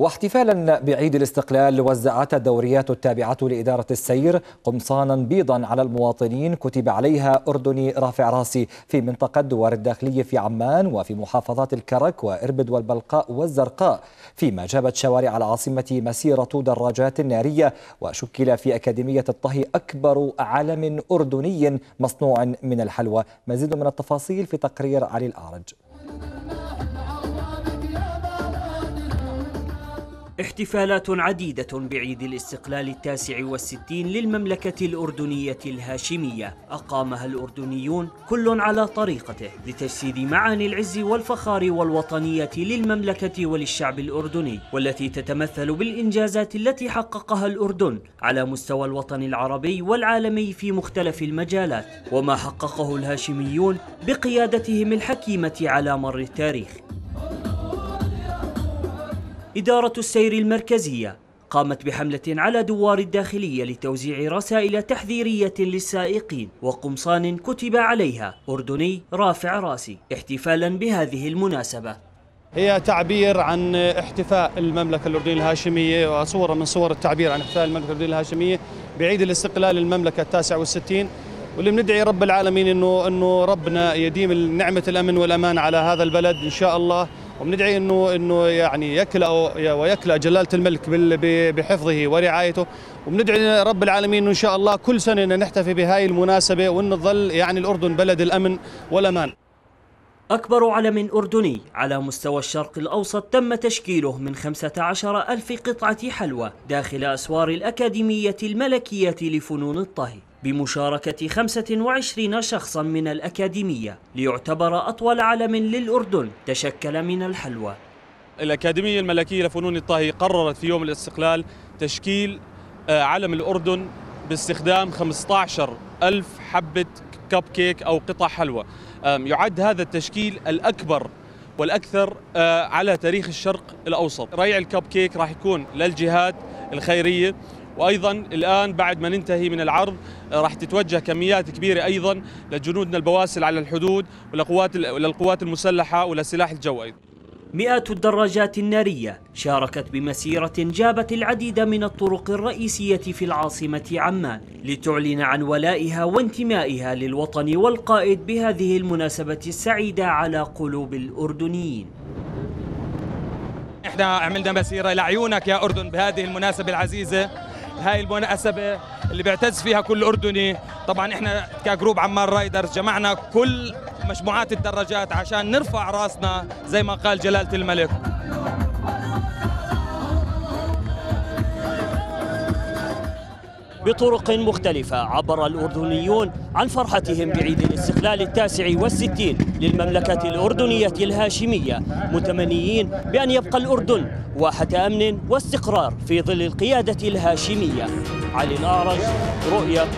واحتفالا بعيد الاستقلال وزعت الدوريات التابعة لإدارة السير قمصانا بيضا على المواطنين كتب عليها أردني رافع راسي في منطقة دوار الداخلية في عمان وفي محافظات الكرك وإربد والبلقاء والزرقاء، فيما جابت شوارع العاصمة مسيرة دراجات نارية، وشكل في أكاديمية الطهي أكبر علم أردني مصنوع من الحلوى. مزيد من التفاصيل في تقرير علي الاعرج. احتفالات عديدة بعيد الاستقلال 69 للمملكة الأردنية الهاشمية أقامها الأردنيون كل على طريقته لتجسيد معاني العز والفخار والوطنية للمملكة وللشعب الأردني، والتي تتمثل بالإنجازات التي حققها الأردن على مستوى الوطن العربي والعالمي في مختلف المجالات، وما حققه الهاشميون بقيادتهم الحكيمة على مر التاريخ. إدارة السير المركزية قامت بحملة على دوار الداخلية لتوزيع رسائل تحذيرية للسائقين وقمصان كتب عليها أردني رافع راسي احتفالا بهذه المناسبة. هي تعبير عن احتفاء المملكة الأردنية الهاشمية وصورة من صور التعبير عن احتفاء المملكة الأردنية الهاشمية بعيد الاستقلال المملكة 69، واللي بندعي رب العالمين انه ربنا يديم نعمة الأمن والأمان على هذا البلد إن شاء الله، وبندعي انه يعني يكلأ جلالة الملك بحفظه ورعايته، وبندعي رب العالمين ان شاء الله كل سنه نحتفي بهاي المناسبه وان نظل يعني الاردن بلد الامن والامان. أكبر علم أردني على مستوى الشرق الأوسط تم تشكيله من 15,000 قطعة حلوى داخل أسوار الأكاديمية الملكية لفنون الطهي بمشاركة 25 شخصا من الأكاديمية، ليعتبر أطول علم للأردن تشكل من الحلوى. الأكاديمية الملكية لفنون الطهي قررت في يوم الاستقلال تشكيل علم الأردن باستخدام 15,000 حبة كب كيك أو قطع حلوى. يعد هذا التشكيل الأكبر والأكثر على تاريخ الشرق الأوسط. ريع الكب كيك راح يكون للجهات الخيرية، وأيضا الآن بعد ما ننتهي من العرض راح تتوجه كميات كبيرة أيضا لجنودنا البواسل على الحدود وللقوات المسلحة ولسلاح الجو أيضا. مئات الدراجات النارية شاركت بمسيرة جابت العديد من الطرق الرئيسية في العاصمة عمان لتعلن عن ولائها وانتمائها للوطن والقائد بهذه المناسبة السعيدة على قلوب الأردنيين. احنا عملنا مسيرة لعيونك يا أردن بهذه المناسبة العزيزة، هاي المناسبة اللي بيعتز فيها كل أردني. طبعا احنا كجروب عمان رايدرز جمعنا كل مجموعات الدراجات عشان نرفع راسنا زي ما قال جلالة الملك. بطرق مختلفة عبر الأردنيون عن فرحتهم بعيد الاستقلال 69 للمملكة الأردنية الهاشمية، متمنيين بأن يبقى الأردن واحة أمن واستقرار في ظل القيادة الهاشمية. علي الأعرج، رؤية.